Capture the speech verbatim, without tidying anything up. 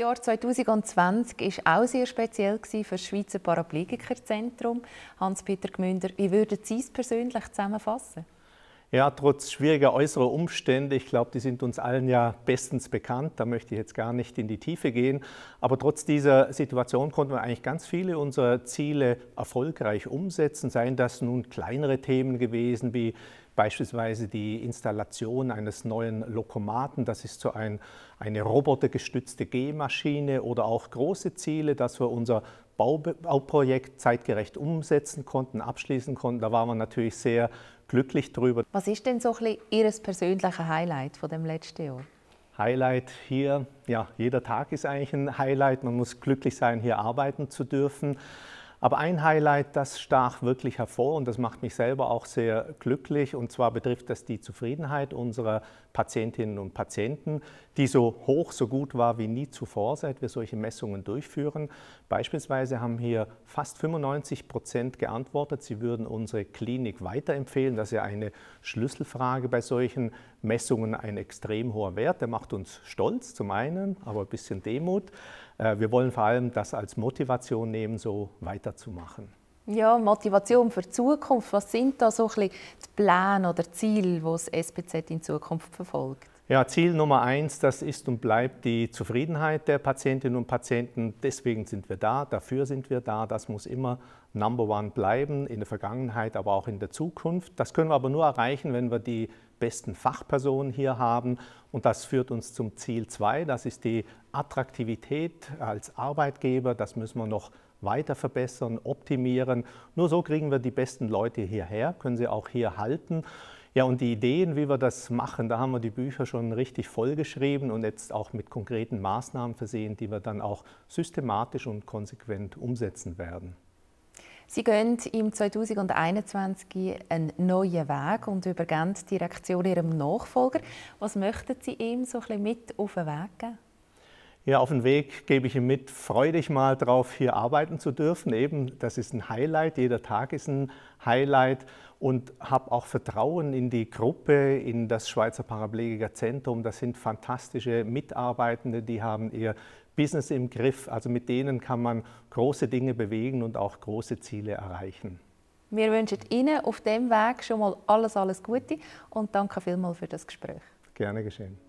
Das Jahr zwanzig zwanzig war auch sehr speziell für das Schweizer Paraplegiker-Zentrum. Hans-Peter Gmünder, wie würden Sie es persönlich zusammenfassen? Ja, trotz schwieriger äußerer Umstände, ich glaube, die sind uns allen ja bestens bekannt, da möchte ich jetzt gar nicht in die Tiefe gehen, aber trotz dieser Situation konnten wir eigentlich ganz viele unserer Ziele erfolgreich umsetzen, seien das nun kleinere Themen gewesen, wie beispielsweise die Installation eines neuen Lokomaten, das ist so ein, eine robotergestützte Gehmaschine, oder auch große Ziele, dass wir unser Bauprojekt zeitgerecht umsetzen konnten, abschließen konnten. Da waren wir natürlich sehr glücklich drüber. Was ist denn so ein bisschen Ihr persönliches Highlight von dem letzten Jahr? Highlight hier, ja, jeder Tag ist eigentlich ein Highlight. Man muss glücklich sein, hier arbeiten zu dürfen. Aber ein Highlight, das stach wirklich hervor und das macht mich selber auch sehr glücklich. Und zwar betrifft das die Zufriedenheit unserer Patientinnen und Patienten, die so hoch, so gut war wie nie zuvor, seit wir solche Messungen durchführen. Beispielsweise haben hier fast fünfundneunzig Prozent geantwortet, sie würden unsere Klinik weiterempfehlen. Das ist ja eine Schlüsselfrage bei solchen Messungen, ein extrem hoher Wert. Der macht uns stolz zum einen, aber ein bisschen Demut. Wir wollen vor allem das als Motivation nehmen, so weiterzumachen. Ja, Motivation für die Zukunft. Was sind da so ein bisschen die Pläne oder Ziele, die das S P Z in Zukunft verfolgt? Ja, Ziel Nummer eins, das ist und bleibt die Zufriedenheit der Patientinnen und Patienten. Deswegen sind wir da, dafür sind wir da. Das muss immer Number One bleiben, in der Vergangenheit, aber auch in der Zukunft. Das können wir aber nur erreichen, wenn wir die besten Fachpersonen hier haben. Und das führt uns zum Ziel zwei, das ist die Attraktivität als Arbeitgeber. Das müssen wir noch weiter verbessern, optimieren. Nur so kriegen wir die besten Leute hierher, können sie auch hier halten. Ja, und die Ideen, wie wir das machen, da haben wir die Bücher schon richtig vollgeschrieben und jetzt auch mit konkreten Maßnahmen versehen, die wir dann auch systematisch und konsequent umsetzen werden. Sie gehen im zwanzig einundzwanzig einen neuen Weg und übergeben die Direktion Ihrem Nachfolger. Was möchten Sie ihm so ein bisschen mit auf den Weg geben? Ja, auf den Weg gebe ich ihm mit, freue dich mal drauf, hier arbeiten zu dürfen. Eben, das ist ein Highlight, jeder Tag ist ein Highlight. Und habe auch Vertrauen in die Gruppe, in das Schweizer Paraplegiker-Zentrum. Das sind fantastische Mitarbeitende, die haben ihr Business im Griff. Also mit denen kann man große Dinge bewegen und auch große Ziele erreichen. Wir wünschen Ihnen auf dem Weg schon mal alles, alles Gute und danke vielmals für das Gespräch. Gerne geschehen.